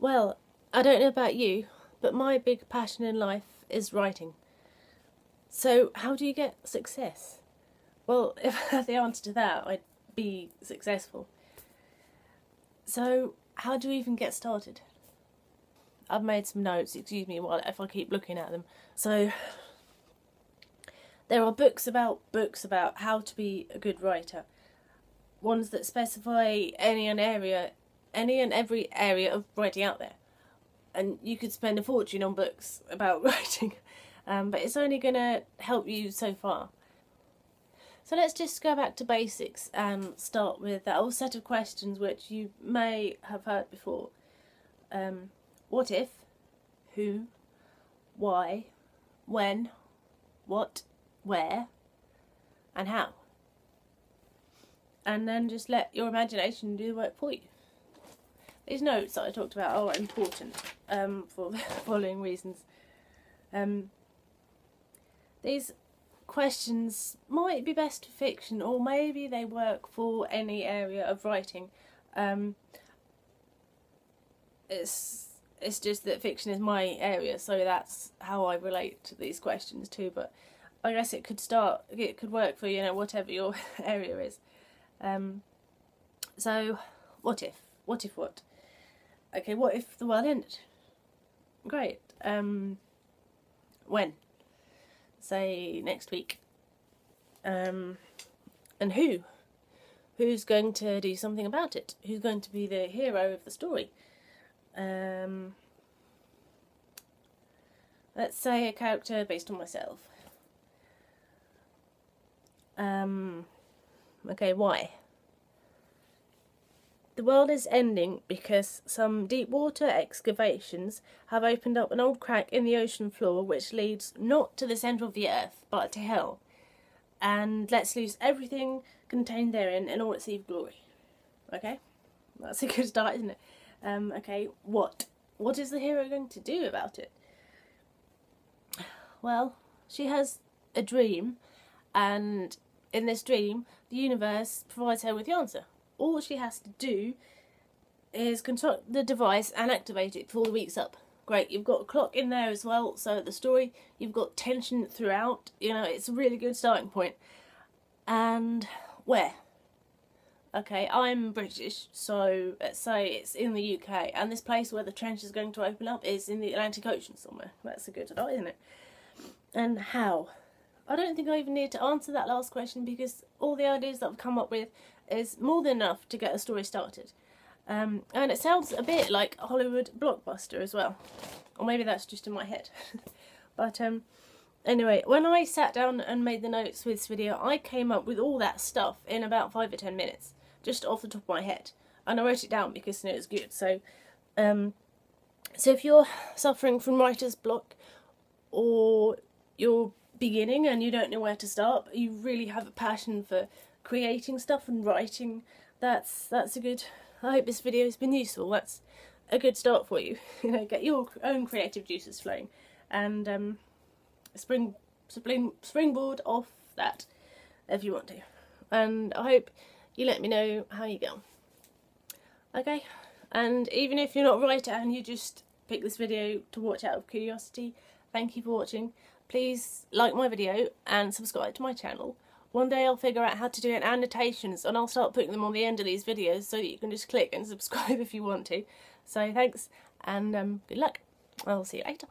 Well, I don't know about you, but my big passion in life is writing. So how do you get success? Well, if I had the answer to that, I'd be successful. So how do we even get started? I've made some notes, excuse me if I keep looking at them. So there are books about how to be a good writer. Ones that specify any and every area of writing out there, and you could spend a fortune on books about writing, but it's only going to help you so far. So let's just go back to basics and start with that whole set of questions which you may have heard before. What if, who, why, when, what, where, and how. And then just let your imagination do the work for you. These notes that I talked about are important for the following reasons. These questions might be best for fiction, or maybe they work for any area of writing. It's just that fiction is my area, so that's how I relate to these questions too. But I guess it could work for, you know, whatever your area is. So what if? What if what? Okay, what if the world ended? Great. When? Say next week. And who? Who's going to do something about it? Who's going to be the hero of the story? Let's say a character based on myself. Okay, why? The world is ending because some deep water excavations have opened up an old crack in the ocean floor which leads not to the centre of the earth but to hell, and lets loose everything contained therein in all its evil glory. Okay, that's a good start, isn't it? Okay, what? What is the hero going to do about it? Well, she has a dream, and in this dream the universe provides her with the answer. All she has to do is construct the device and activate it before the week's up. Great, you've got a clock in there as well, so the story, you've got tension throughout. You know, it's a really good starting point. And where? Okay, I'm British, so let's say it's in the UK, and this place where the trench is going to open up is in the Atlantic Ocean somewhere. That's a good idea, isn't it? And how? I don't think I even need to answer that last question, because all the ideas that I've come up with is more than enough to get a story started. And it sounds a bit like a Hollywood blockbuster as well. Or maybe that's just in my head. But anyway, when I sat down and made the notes for this video, I came up with all that stuff in about 5 or 10 minutes, just off the top of my head. And I wrote it down because, you know, it was good. So, so if you're suffering from writer's block, or you're beginning and you don't know where to start, but you really have a passion for creating stuff and writing, that's a good, I hope this video has been useful. That's a good start for you. You know, get your own creative juices flowing, and springboard off that if you want to. And I hope you let me know how you go. Okay, and even if you're not a writer and you just pick this video to watch out of curiosity, thank you for watching. Please like my video and subscribe to my channel. One day I'll figure out how to do annotations, and I'll start putting them on the end of these videos so that you can just click and subscribe if you want to. So thanks, and good luck. I'll see you later.